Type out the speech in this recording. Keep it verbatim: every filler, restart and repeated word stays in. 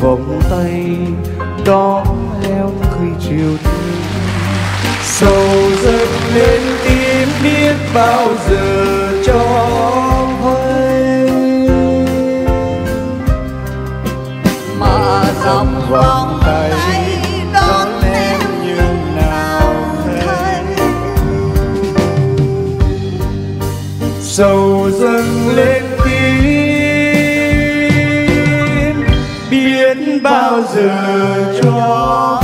Vòng tay đó leo khi chiều thương. Sầu dâng lên tim biết bao giờ cho vơi, mà dòng vòng tay đón em như nào thấy. Sầu dâng lên bao giờ cho